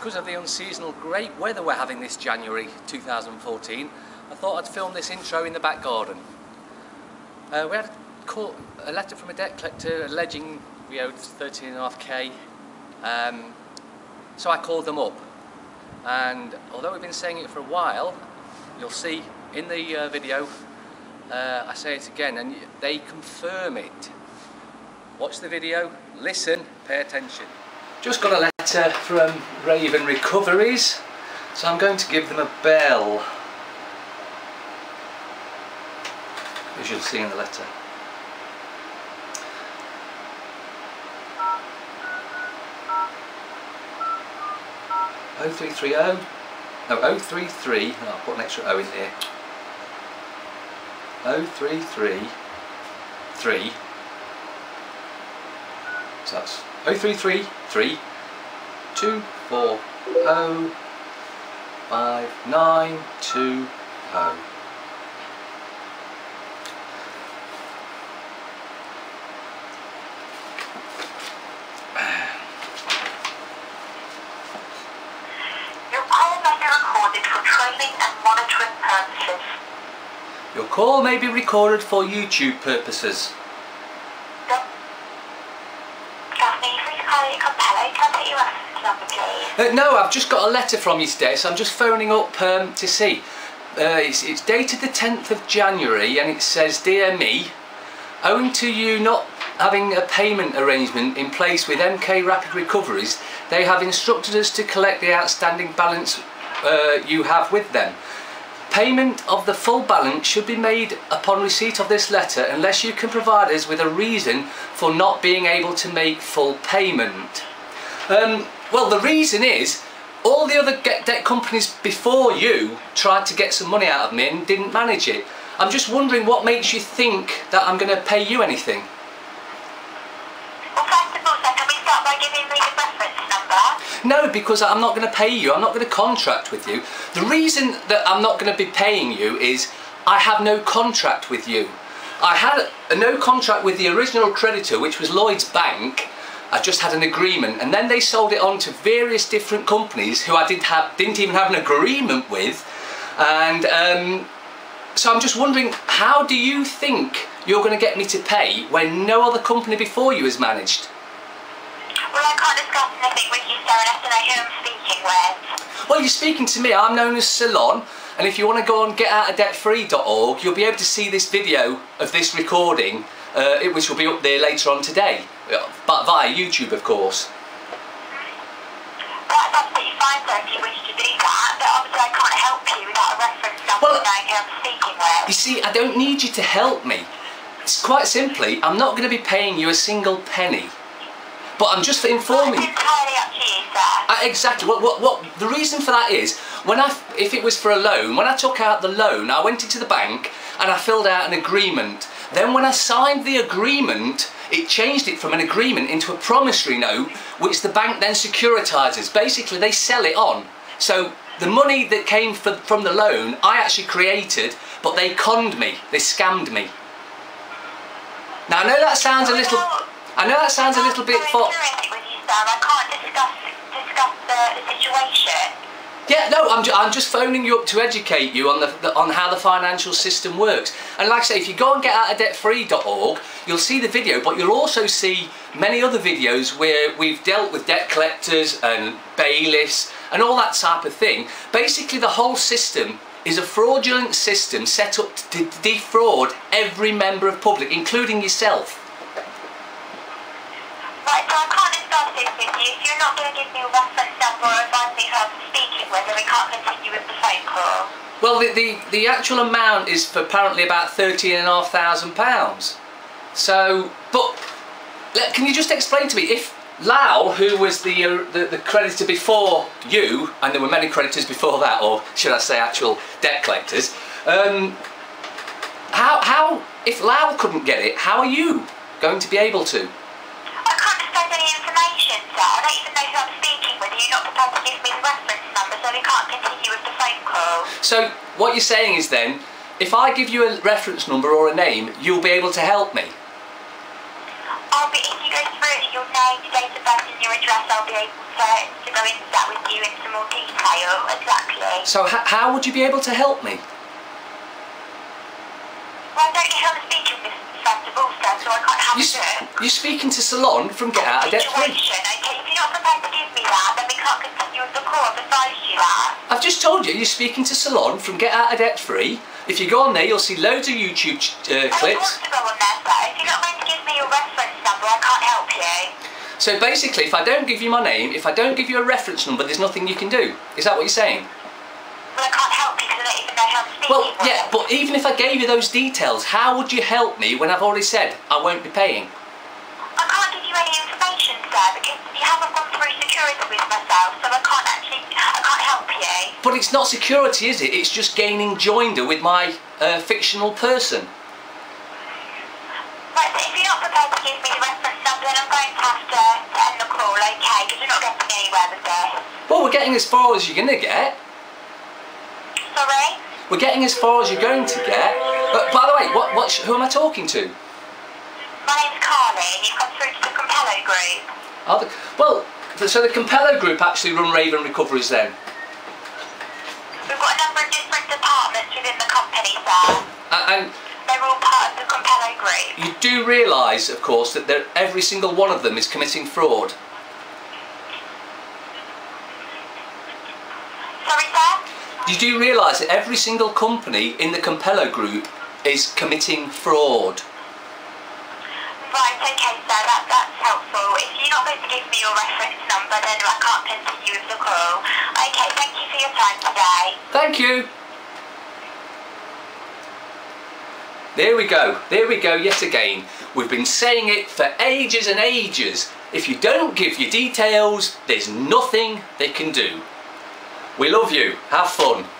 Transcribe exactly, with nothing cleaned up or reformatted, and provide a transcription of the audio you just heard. because of the unseasonal great weather we're having this January two thousand fourteen, I thought I'd film this intro in the back garden. Uh, we had a, call, a letter from a debt collector alleging we owed thirteen and a half K. Um, so I called them up, and although we've been saying it for a while, you'll see in the uh, video uh, I say it again and they confirm it. Watch the video, listen, pay attention. Just got a letter from Raven Recoveries, so I'm going to give them a bell. As you'll see in the letter. oh three three oh, no oh three three, oh, I'll put an extra O in there. oh three three three, so that's oh three three three two four oh five nine two oh. Your call may be recorded for YouTube purposes. Uh, no, I've just got a letter from you today, so I'm just phoning up um, to see. Uh, it's, it's dated the tenth of January, and it says, "Dear me, owing to you not having a payment arrangement in place with M K Rapid Recoveries, they have instructed us to collect the outstanding balance uh, you have with them. Payment of the full balance should be made upon receipt of this letter unless you can provide us with a reason for not being able to make full payment." Um, well, the reason is all the other get debt companies before you tried to get some money out of me and didn't manage it. I'm just wondering what makes you think that I'm going to pay you anything. Well, first of all, sir, can we start by giving me the reference number? No, because I'm not going to pay you, I'm not going to contract with you. The reason that I'm not going to be paying you is I have no contract with you. I had a, a no contract with the original creditor, which was Lloyds Bank. I just had an agreement, and then they sold it on to various different companies who I didn't, have, didn't even have an agreement with. And um, so I'm just wondering, how do you think you're going to get me to pay when no other company before you has managed? Well, I can't discuss anything with you, sir, unless I know who I'm speaking with. Well, you're speaking to me. I'm known as Salon, and if you want to go on get out of debt free dot org, you'll be able to see this video of this recording, uh, which will be up there later on today, but via YouTube, of course. That's absolutely fine, sir, if you wish to do that, but obviously I can't help you without a reference number, well, knowing who I'm speaking with. You see, I don't need you to help me. It's quite simply, I'm not going to be paying you a single penny. But I'm just for informing. Well, it's entirely up to you, sir. I, exactly. What, what, what? The reason for that is, when I, if it was for a loan, when I took out the loan, I went into the bank and I filled out an agreement. Then when I signed the agreement, it changed it from an agreement into a promissory note, which the bank then securitises. Basically, they sell it on. So the money that came for, from the loan, I actually created, but they conned me. They scammed me. Now I know that sounds a little. I know that sounds a little bit for. I can't discuss discuss the, the situation. Yeah, no, I'm ju I'm just phoning you up to educate you on the, the on how the financial system works. And like I say, if you go on get out of debt free dot org, you'll see the video, but you'll also see many other videos where we've dealt with debt collectors and bailiffs and all that type of thing. Basically, the whole system is a fraudulent system set up to defraud every member of public, including yourself. Right, so I can't discuss this with you. If you're not going to give me a reference number or advise me who I'm speaking with, then we can't continue with the phone call. Well, the, the, the actual amount is for apparently about thirteen and a half thousand pounds. So, but let, can you just explain to me, if Lau, who was the, uh, the, the creditor before you, and there were many creditors before that, or should I say actual debt collectors, um, how, how, if Lau couldn't get it, how are you going to be able to? Information, sir. I don't even know who I'm speaking with. You're not prepared to give me the reference number, so we can't continue with the phone call. So what you're saying is then, if I give you a reference number or a name, you'll be able to help me? I'll be, if you go through your name, date of birth and your address, I'll be able to, to go into that with you in some more detail, exactly. So h how would you be able to help me? Well, I don't know how the speaking festival stuff, so I can't have you it. You're speaking to Salon from Get Out of Debt Free. Okay, if you're not prepared to give me that, then we can't continue with the call. I've advised you that. I've just told you, you're speaking to Salon from Get Out of Debt Free. If you go on there, you'll see loads of YouTube uh, clips. I want to go on there, but if you're not going to give me your reference number, I can't help you. So basically, if I don't give you my name, if I don't give you a reference number, there's nothing you can do. Is that what you're saying? Well, I can't help you because I don't even know how to speak. Well, yeah, but even if I gave you those details, how would you help me when I've already said I won't be paying? I can't give you any information, sir, because you haven't gone through security with myself, so I can't actually, I can't help you. But it's not security, is it? It's just gaining joinder with my uh, fictional person. Right, so if you're not prepared to give me the reference number, then I'm going to have to end the call, okay? Because you're not getting anywhere with this. Well, we're getting as far as you're going to get. Sorry? We're getting as far as you're going to get. But by the way, what, what, who am I talking to? My name's Carly, and you've come through to the Compello Group. Oh, the, well, so the Compello Group actually run Raven Recoveries then? We've got a number of different departments within the company, sir. And... and they're all part of the Compello Group. You do realise, of course, that every single one of them is committing fraud. Sorry, sir? You do realise that every single company in the Compello Group is committing fraud. Right, okay, sir, that, that's helpful. If you're not going to give me your reference number, then I can't continue with the call. Okay, thank you for your time today. Thank you. There we go, there we go yet again. We've been saying it for ages and ages. If you don't give your details, there's nothing they can do. We love you, have fun.